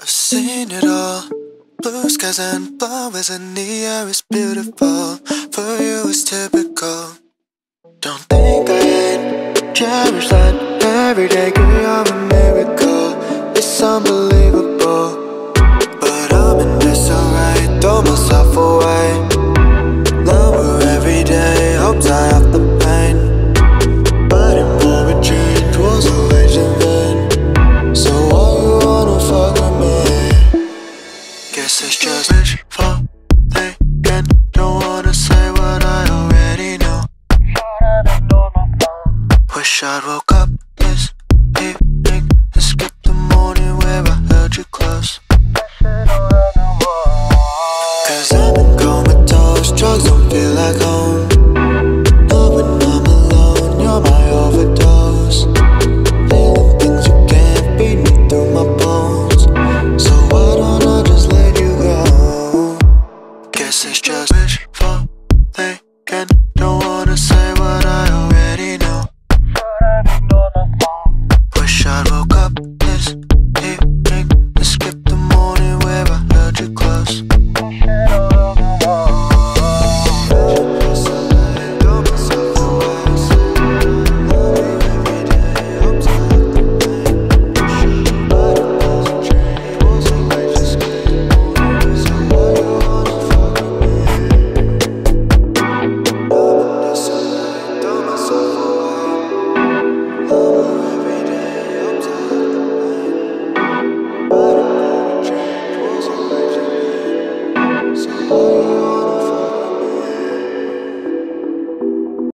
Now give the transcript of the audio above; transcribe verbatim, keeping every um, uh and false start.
I've seen it all. Blue skies and blue as in the air is beautiful. For you it's typical. Don't think I ain't cherish that every day. Girl, you're a miracle. It's unbelievable.